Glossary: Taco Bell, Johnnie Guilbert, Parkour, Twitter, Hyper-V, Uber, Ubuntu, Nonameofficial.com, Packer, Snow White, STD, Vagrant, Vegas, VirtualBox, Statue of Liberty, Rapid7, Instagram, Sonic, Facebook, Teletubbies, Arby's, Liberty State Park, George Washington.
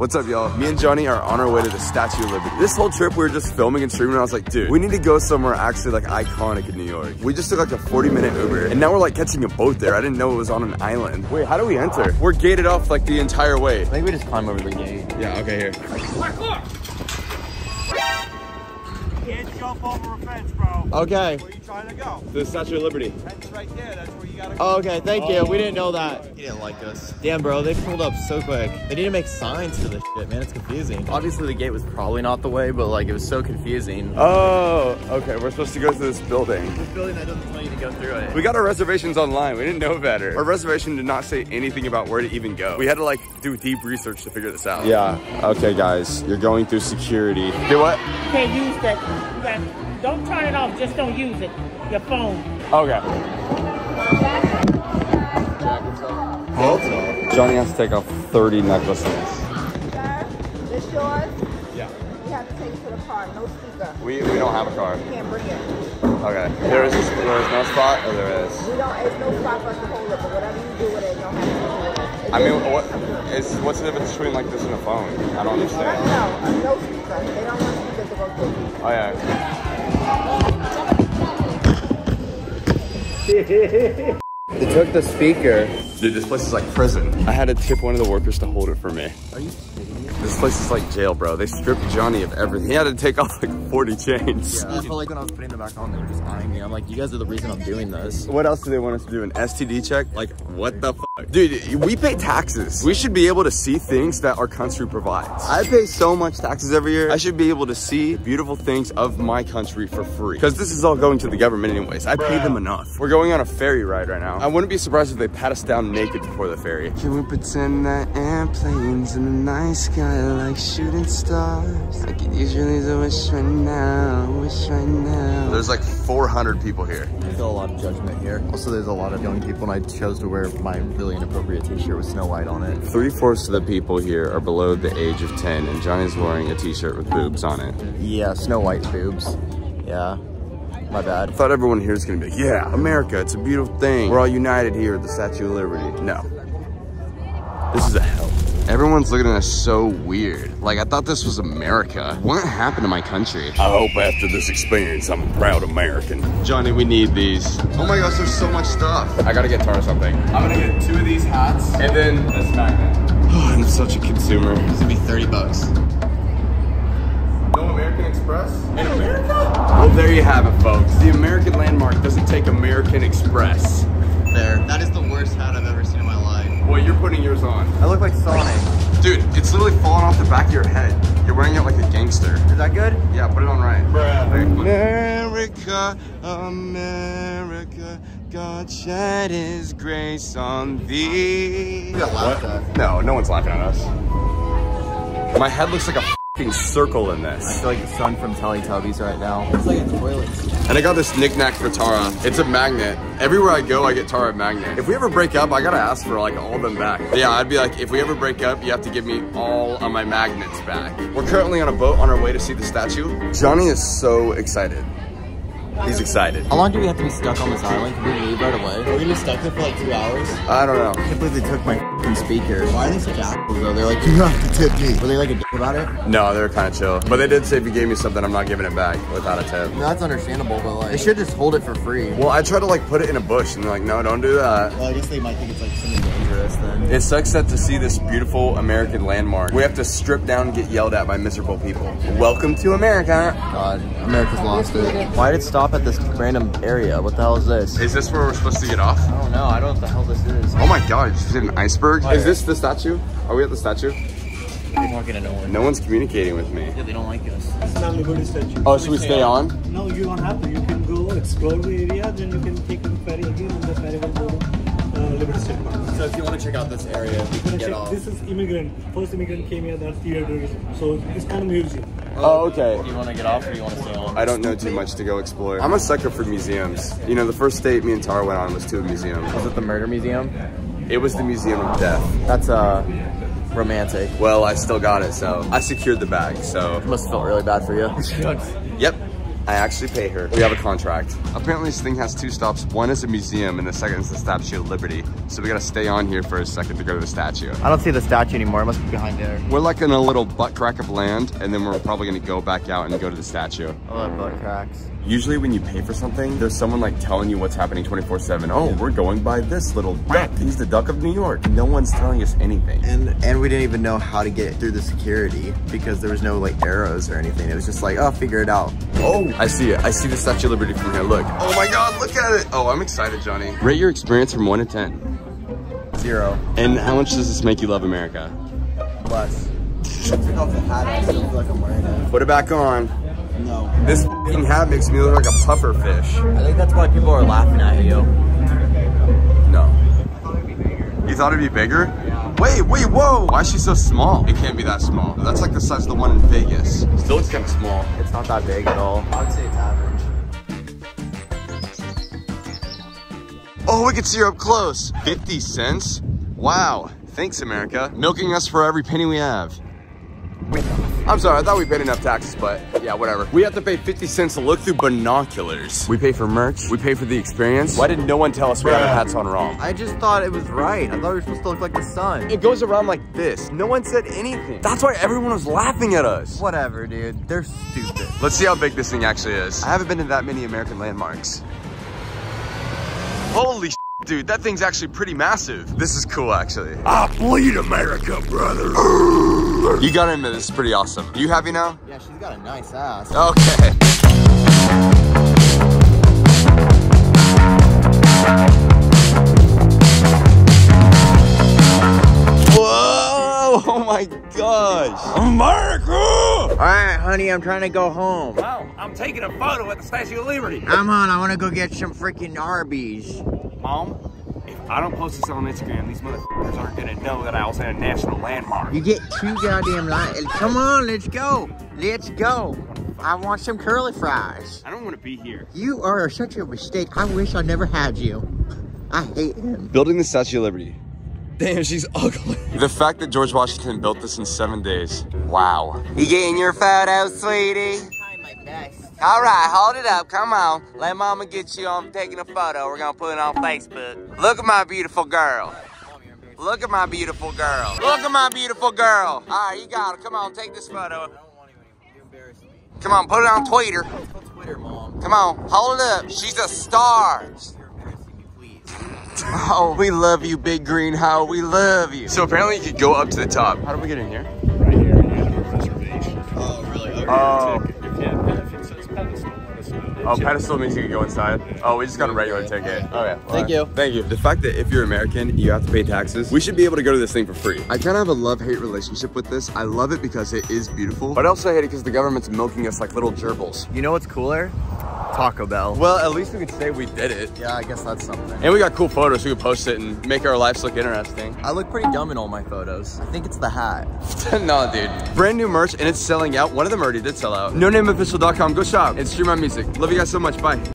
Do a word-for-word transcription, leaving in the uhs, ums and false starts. What's up, y'all? Me and Johnny are on our way to the Statue of Liberty. This whole trip, we were just filming and streaming, and I was like, dude, we need to go somewhere actually like iconic in New York. We just took like a forty minute Uber, and now we're like catching a boat there. I didn't know it was on an island. Wait, how do we enter? We're gated off like the entire way. I think we just climb over the gate. Yeah, okay, here. Parkour! Can't jump over a fence, bro. Okay. Where are you trying to go? The Statue of Liberty. That's right there, that's where you gotta go. Oh, okay, thank oh. you. We didn't know that. He didn't like us. Damn, bro, they pulled up so quick. They need to make signs for this shit, man. It's confusing. Obviously, the gate was probably not the way, but like, it was so confusing. Oh, okay. We're supposed to go through this building. This building that doesn't tell you to go through it. We got our reservations online. We didn't know better. Our reservation did not say anything about where to even go. We had to like do deep research to figure this out. Yeah. Okay, guys, you're going through security. Do what? You can't use that. You got, don't turn it off. Just don't use it. Your phone. Okay. Johnny has to take off thirty necklaces. Sir, this yours? Yeah. You have to take it to the car, no speaker. We, we don't have a car. You can't bring it. Okay. There is, there is no spot, or there is? We don't, there's no spot for us to hold it, but whatever you do with it, you don't have to hold it. It's I mean, what, it's, what's the difference between like this and a phone? I don't understand. No, no, no speaker. They don't want speakers to go through. Oh, yeah. They took the speaker. Dude, this place is like prison. I had to tip one of the workers to hold it for me. Are you kidding me? This place is like jail, bro. They stripped Johnny of everything. He had to take off like forty chains. Yeah, I felt like when I was putting it back on, they were just eyeing me. I'm like, you guys are the reason I'm doing this. What else do they want us to do? An S T D check? Like, what the fuck? Dude, we pay taxes. We should be able to see things that our country provides. I pay so much taxes every year. I should be able to see beautiful things of my country for free. Because this is all going to the government anyways. I pay them enough. We're going on a ferry ride right now. I wouldn't be surprised if they pat us down naked before the ferry. Can we pretend that airplanes in the night sky are like shooting stars? I could use your laser wish right now, wish right now. There's like four hundred people here. I feel a lot of judgment here. Also, there's a lot of young people, and I chose to wear my really inappropriate t-shirt with Snow White on it. Three-fourths of the people here are below the age of ten, and Johnny's wearing a t-shirt with boobs on it. Yeah, Snow White boobs. Yeah. My bad. I thought everyone here is gonna be like, yeah, America, it's a beautiful thing. We're all united here at the Statue of Liberty. No. This is a hell. Everyone's looking at us so weird. Like, I thought this was America. What happened to my country? I hope after this experience, I'm a proud American. Johnny, we need these. Oh my gosh, there's so much stuff. I gotta get Tara something. I'm gonna get two of these hats and then a magnet. Oh, I'm such a consumer. This is gonna be thirty bucks. American Express in America? Well, there you have it, folks. The American landmark doesn't take American Express. There. That is the worst hat I've ever seen in my life. Well, you're putting yours on. I look like Sonic. Dude, it's literally falling off the back of your head. You're wearing it like a gangster. Is that good? Yeah, put it on right. Bruh. America, America, God shed his grace on thee. What? No, no one's laughing at us. My head looks like a circle in this. I feel like the sun from Teletubbies right now. It's like a toilet. And I got this knickknack for Tara. It's a magnet. Everywhere I go, I get Tara a magnet. If we ever break up, I gotta ask for like all of them back. But yeah, I'd be like, if we ever break up, you have to give me all of my magnets back. We're currently on a boat on our way to see the statue. Johnny is so excited. He's excited. How long do we have to be stuck on this island? Can we leave right away? Are we gonna be stuck there for like two hours? I don't know. I can't believe they took my f***ing speaker. Why are they such assholes though? They're like, you don't have to tip me. Were they like a dick about it? No, they were kind of chill. But they did say if you gave me something, I'm not giving it back without a tip. No, that's understandable, but like, they should just hold it for free. Well, I tried to like put it in a bush and they're like, no, don't do that. Well, I guess they might think it's like something dangerous then. It sucks that to see this beautiful American landmark, we have to strip down and get yelled at by miserable people. Welcome to America. God, America's lost it. Why did stop at this random area? What the hell is this? Is this where we're supposed to get off? I don't know. I don't know what the hell this is. Oh my god, is it an iceberg? Is this the statue? Are we at the statue? I'm walking to nowhere. No one's communicating with me. Yeah, they don't like us. It's not the Buddha statue. Oh, should we stay on? No, you don't have to. You can go explore the area, then you can take the ferry again and the ferry will go to uh, Liberty State Park. So if you want to check out this area, you can get off. This is immigrant. First immigrant came here, that's theater. So it's kind of museum. Oh, okay. Do you want to get off or do you want to stay on? I don't know too much to go explore. I'm a sucker for museums. You know, the first date me and Tara went on was to a museum. Was it the murder museum? It was the Museum of Death. That's, uh, romantic. Well, I still got it, so I secured the bag, so. It must have felt really bad for you. Yep. I actually pay her. We have a contract. Apparently this thing has two stops. One is a museum and the second is the Statue of Liberty. So we gotta stay on here for a second to go to the statue. I don't see the statue anymore. It must be behind there. We're like in a little butt crack of land and then we're probably gonna go back out and go to the statue. I love butt cracks. Usually when you pay for something, there's someone like telling you what's happening twenty-four seven. Oh, we're going by this little duck. He's the duck of New York. No one's telling us anything. And and we didn't even know how to get through the security because there was no like arrows or anything. It was just like, oh, figure it out. Oh, I see it. I see the Statue of Liberty from here. Look. Oh my God, look at it. Oh, I'm excited, Johnny. Rate your experience from one to ten. Zero. And how much does this make you love America? Plus. I took off the hat. I feel like I'm wearing it. Put it back on. No. This f***ing hat makes me look like a puffer fish. I think that's why people are laughing at you. No. I thought it'd be bigger. You thought it'd be bigger? Yeah. Wait, wait, whoa! Why is she so small? It can't be that small. That's like the size of the one in Vegas. Still looks kind of small. It's not that big at all. I'd say it's average. Oh, we can see her up close. fifty cents? Wow. Thanks, America. Milking us for every penny we have. Wait. I'm sorry, I thought we paid enough taxes, but yeah, whatever. We have to pay fifty cents to look through binoculars. We pay for merch. We pay for the experience. Why did no one tell us we had our hats on wrong? I just thought it was right. I thought we were supposed to look like the sun. It goes around like this. No one said anything. That's why everyone was laughing at us. Whatever, dude. They're stupid. Let's see how big this thing actually is. I haven't been to that many American landmarks. Holy shit. Dude, that thing's actually pretty massive. This is cool, actually. I bleed America, brother. You gotta admit, this is pretty awesome. You happy now? Yeah, she's got a nice ass. Okay. Whoa, oh my gosh. America! All right, honey, I'm trying to go home. Wow, I'm taking a photo at the Statue of Liberty. Come on, I wanna go get some freaking Arby's. Mom, if I don't post this on Instagram, these motherfuckers aren't gonna know that I was at a national landmark. You get two goddamn lights. Come on, let's go. Let's go. I want some curly fries. I don't want to be here. You are such a mistake. I wish I never had you. I hate him. Building the Statue of Liberty. Damn, she's ugly. The fact that George Washington built this in seven days. Wow. You getting your photo, sweetie? I'm my best. All right, hold it up, come on. Let mama get you on taking a photo. We're gonna put it on Facebook. Look at my beautiful girl. Look at my beautiful girl. Look at my beautiful girl. All right, you got it, come on, take this photo. I don't want you to embarrass me. Come on, put it on Twitter. Put Twitter, Mom. Come on, hold it up. She's a star. Oh, we love you, Big Green How. We love you. So apparently you could go up to the top. How do we get in here? Right here, you have a reservation. Oh, really? Okay. Oh. Oh, pedestal means you can go inside. Oh, we just got a regular ticket. Oh yeah. Thank you. Thank you. The fact that if you're American, you have to pay taxes, we should be able to go to this thing for free. I kind of have a love-hate relationship with this. I love it because it is beautiful, but I also hate it because the government's milking us like little gerbils. You know what's cooler? Taco Bell. Well, at least we could say we did it. Yeah, I guess that's something. And we got cool photos. We could post it and make our lives look interesting. I look pretty dumb in all my photos. I think it's the hat. No, dude. Brand new merch, and it's selling out. One of them already did sell out. No name official dot com. Go shop and stream my music. Love you guys so much. Bye.